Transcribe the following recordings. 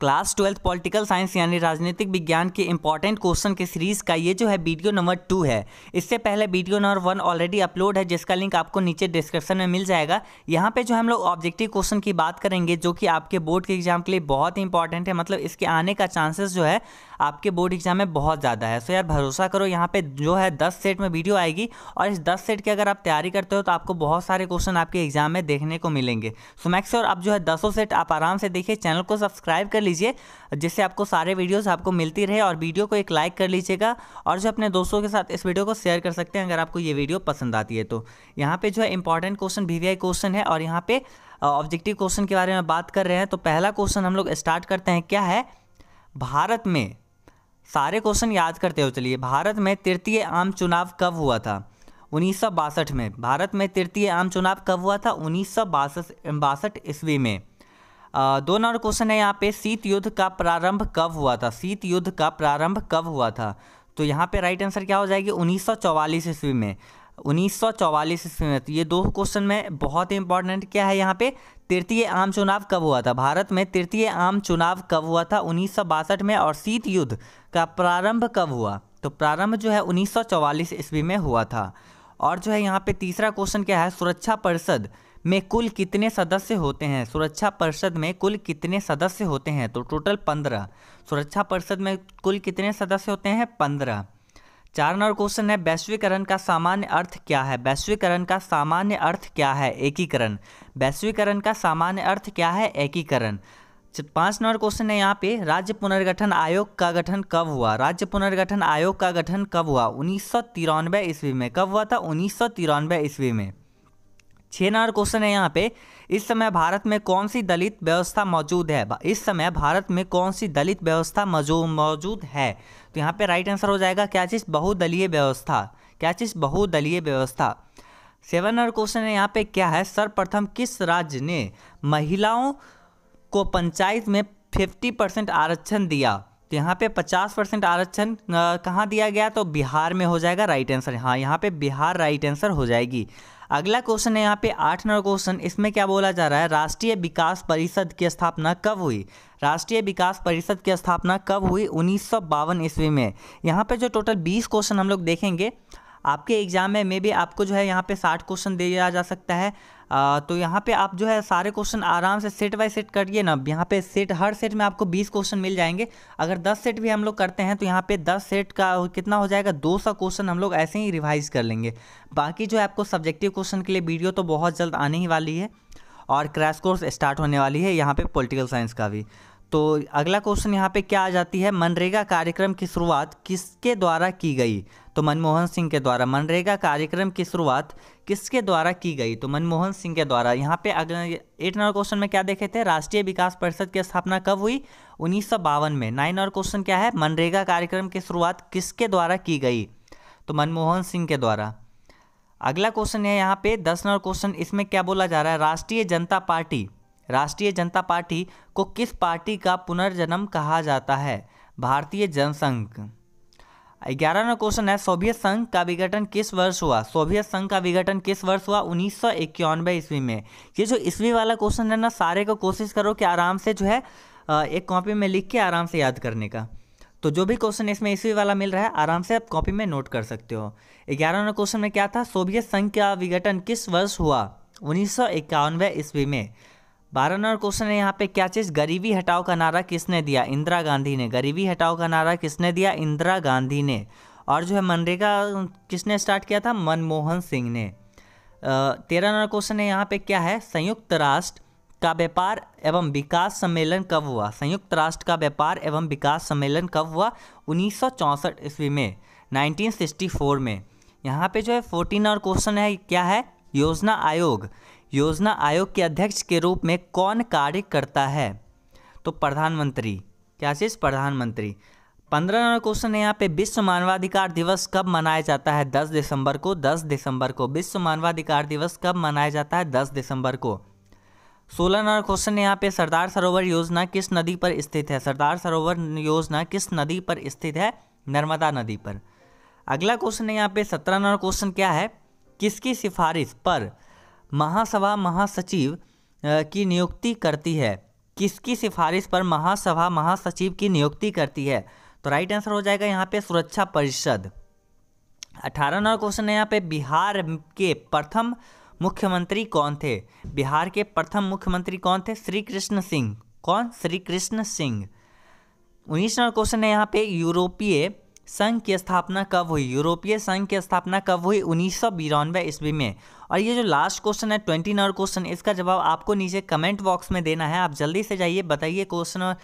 Class 12 political science यानी राजनीतिक विज्ञान के इंपॉर्टेंट क्वेश्चन के सीरीज़ का ये जो है वीडियो नंबर 2 है। इससे पहले वीडियो नंबर 1 ऑलरेडी अपलोड है, जिसका लिंक आपको नीचे डिस्क्रिप्शन में मिल जाएगा। यहाँ पे जो हम लोग ऑब्जेक्टिव क्वेश्चन की बात करेंगे, जो कि आपके बोर्ड के एग्जाम के लिए बहुत ही इंपॉर्टेंट है। मतलब इसके आने का चांसेस जो है आपके बोर्ड एग्जाम में बहुत ज़्यादा है। सो यार भरोसा करो, यहाँ पे जो है 10 सेट में वीडियो आएगी और इस 10 सेट की अगर आप तैयारी करते हो तो आपको बहुत सारे क्वेश्चन आपके एग्जाम में देखने को मिलेंगे। सो मेक श्योर आप जो है 10 सेट आप आराम से देखिए, चैनल को सब्सक्राइब कर लीजिए जिससे आपको सारे वीडियोस आपको मिलती रहे, और वीडियो को एक लाइक कर लीजिएगा और जो अपने दोस्तों के साथ इस वीडियो को शेयर कर सकते हैं अगर आपको ये वीडियो पसंद आती है। तो यहाँ पे जो है इंपॉर्टेंट क्वेश्चन वीवीआई क्वेश्चन है और यहाँ पे ऑब्जेक्टिव क्वेश्चन के बारे में बात कर रहे हैं। तो पहला क्वेश्चन हम लोग स्टार्ट करते हैं, क्या है भारत में, सारे क्वेश्चन याद करते हो चलिए। भारत में तृतीय आम चुनाव कब हुआ था? 1962 में। भारत में तृतीय आम चुनाव कब हुआ था? 1962 ईस्वी में। 2 नंबर क्वेश्चन है यहाँ पे, शीत युद्ध का प्रारंभ कब हुआ था? शीत युद्ध का प्रारंभ कब हुआ था? तो यहाँ पे राइट आंसर क्या हो जाएगी? 1944 ईस्वी में। 1944 ईस्वी में। तो ये 2 क्वेश्चन में बहुत ही इंपॉर्टेंट क्या है यहाँ पे, तृतीय आम चुनाव कब हुआ था? भारत में तृतीय आम चुनाव कब हुआ था? 1962 में। और शीत युद्ध का प्रारंभ कब हुआ? तो प्रारंभ जो है 1944 ईस्वी में हुआ था। और जो है यहाँ पे तीसरा क्वेश्चन क्या है, सुरक्षा परिषद में कुल कितने सदस्य होते हैं? सुरक्षा परिषद में कुल कितने सदस्य होते हैं? तो टोटल 15। सुरक्षा परिषद में कुल कितने सदस्य होते हैं? 15। 4 नंबर क्वेश्चन है, वैश्वीकरण का सामान्य अर्थ क्या है? वैश्वीकरण का सामान्य अर्थ क्या है? एकीकरण। वैश्वीकरण का सामान्य अर्थ क्या है? एकीकरण। 5 नंबर क्वेश्चन है यहाँ पे, राज्य पुनर्गठन आयोग का गठन कब हुआ? राज्य पुनर्गठन आयोग का गठन कब हुआ? 1993 ईस्वी में। कब हुआ था? 1993 ईस्वी में। 6 नंबर क्वेश्चन है यहाँ पे, इस समय भारत में कौन सी दलित व्यवस्था मौजूद है? इस समय भारत में कौन सी दलित व्यवस्था मौजूद है? तो यहाँ पे राइट आंसर हो जाएगा क्या चीज़? बहुदलीय व्यवस्था। क्या चीज़? बहुदलीय व्यवस्था। 7 नंबर क्वेश्चन है यहाँ पे, क्या है सर्वप्रथम किस राज्य ने महिलाओं को पंचायत में 50% आरक्षण दिया? तो यहाँ पे 50% आरक्षण कहाँ दिया गया? तो बिहार में हो जाएगा राइट आंसर। हाँ, यहाँ पे बिहार राइट आंसर हो जाएगी। अगला क्वेश्चन है यहाँ पे 8 नंबर क्वेश्चन, इसमें क्या बोला जा रहा है, राष्ट्रीय विकास परिषद की स्थापना कब हुई? राष्ट्रीय विकास परिषद की स्थापना कब हुई? 1952 ईस्वी में। यहाँ पे जो टोटल 20 क्वेश्चन हम लोग देखेंगे आपके एग्जाम में, मे भी आपको जो है यहाँ पे 60 क्वेश्चन दिया जा सकता है। तो यहाँ पे आप जो है सारे क्वेश्चन आराम से सेट बाय सेट करिए ना। यहाँ पे सेट, हर सेट में आपको 20 क्वेश्चन मिल जाएंगे। अगर 10 सेट भी हम लोग करते हैं तो यहाँ पे 10 सेट का कितना हो जाएगा? 200 क्वेश्चन हम लोग ऐसे ही रिवाइज कर लेंगे। बाकी जो है आपको सब्जेक्टिव क्वेश्चन के लिए वीडियो तो बहुत जल्द आने ही वाली है और क्रैश कोर्स स्टार्ट होने वाली है यहाँ पर पॉलिटिकल साइंस का भी। तो अगला क्वेश्चन यहाँ पे क्या आ जाती है, मनरेगा कार्यक्रम की शुरुआत किसके द्वारा की गई? तो मनमोहन सिंह के द्वारा। मनरेगा कार्यक्रम की शुरुआत किसके द्वारा की गई? तो मनमोहन सिंह के द्वारा। यहाँ पे अगला 8 नंबर क्वेश्चन में क्या देखे थे, राष्ट्रीय विकास परिषद की स्थापना कब हुई? 1952 में। 9 नंबर क्वेश्चन क्या है, मनरेगा कार्यक्रम की शुरुआत किसके द्वारा की गई? तो मनमोहन सिंह के द्वारा। अगला क्वेश्चन है यहाँ पे 10 नंबर क्वेश्चन, इसमें क्या बोला जा रहा है, राष्ट्रीय जनता पार्टी, राष्ट्रीय जनता पार्टी को किस पार्टी का पुनर्जन्म कहा जाता है? भारतीय जनसंघ। 11वां क्वेश्चन है, सोवियत संघ का विघटन किस वर्ष हुआ? सोवियत संघ का विघटन किस वर्ष हुआ? 1991 ईस्वी में। ये जो ईस्वी वाला क्वेश्चन है ना, सारे को कोशिश करो कि आराम से जो है एक कॉपी में लिख के आराम से याद करने का। तो जो भी क्वेश्चन इसमें ईस्वी वाला मिल रहा है आराम से आप कॉपी में नोट कर सकते हो। 11वां क्वेश्चन में क्या था, सोवियत संघ का विघटन किस वर्ष हुआ? 1991 ईस्वी में। 12 नंबर क्वेश्चन है यहाँ पे, क्या चीज़, गरीबी हटाओ का नारा किसने दिया? इंदिरा गांधी ने। गरीबी हटाओ का नारा किसने दिया? इंदिरा गांधी ने। और जो है मनरेगा किसने स्टार्ट किया था? मनमोहन सिंह ने। 13 नंबर क्वेश्चन है यहाँ पे, क्या है, संयुक्त राष्ट्र का व्यापार एवं विकास सम्मेलन कब हुआ? संयुक्त राष्ट्र का व्यापार एवं विकास सम्मेलन कब हुआ? 1964 ईस्वी में, 1964 में। यहाँ पे जो है 14 नंबर क्वेश्चन है, क्या है, योजना आयोग, योजना आयोग के अध्यक्ष के रूप में कौन कार्य करता है? तो प्रधानमंत्री। क्या चीज़? प्रधानमंत्री। 15 नंबर क्वेश्चन है यहाँ पे, विश्व मानवाधिकार दिवस कब मनाया जाता है? 10 दिसंबर को। 10 दिसंबर को विश्व मानवाधिकार दिवस कब मनाया जाता है? 10 दिसंबर को। 16 नंबर क्वेश्चन है यहाँ पे, सरदार सरोवर योजना किस नदी पर स्थित है? सरदार सरोवर योजना किस नदी पर स्थित है? नर्मदा नदी पर। अगला क्वेश्चन है यहाँ पे 17 नंबर क्वेश्चन, क्या है, किसकी सिफारिश पर महासभा महासचिव की नियुक्ति करती है? किसकी सिफारिश पर महासभा महासचिव की नियुक्ति करती है? तो राइट आंसर हो जाएगा यहाँ पे सुरक्षा परिषद। 18 नंबर क्वेश्चन है यहाँ पे, बिहार के प्रथम मुख्यमंत्री कौन थे? बिहार के प्रथम मुख्यमंत्री कौन थे? श्री कृष्ण सिंह। कौन? श्री कृष्ण सिंह। 19 नंबर क्वेश्चन है यहाँ पे, यूरोपीय संघ की स्थापना कब हुई? यूरोपीय संघ की स्थापना कब हुई? 1992 ईस्वी में। और ये जो लास्ट क्वेश्चन है 20 नंबर क्वेश्चन, इसका जवाब आपको नीचे कमेंट बॉक्स में देना है। आप जल्दी से जाइए बताइए क्वेश्चन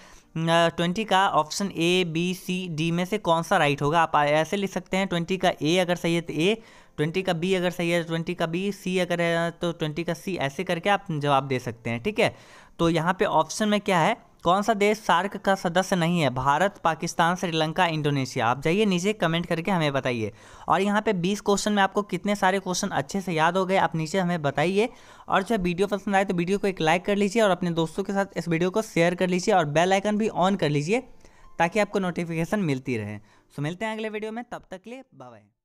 20 का option A B C D में से कौन सा राइट होगा। आप ऐसे लिख सकते हैं 20 का ए अगर सही है तो ए, 20 का बी अगर सही है तो 20 का बी, सी अगर है तो 20 का सी, ऐसे करके आप जवाब दे सकते हैं। ठीक है, तो यहाँ पे ऑप्शन में क्या है, कौन सा देश सार्क का सदस्य नहीं है? भारत, पाकिस्तान, श्रीलंका, इंडोनेशिया। आप जाइए नीचे कमेंट करके हमें बताइए। और यहाँ पे 20 क्वेश्चन में आपको कितने सारे क्वेश्चन अच्छे से याद हो गए, आप नीचे हमें बताइए। और जो वीडियो पसंद आए तो वीडियो को एक लाइक कर लीजिए और अपने दोस्तों के साथ इस वीडियो को शेयर कर लीजिए और बेल आइकन भी ऑन कर लीजिए ताकि आपको नोटिफिकेशन मिलती रहे। सो मिलते हैं अगले वीडियो में, तब तक के लिए बाय बाय।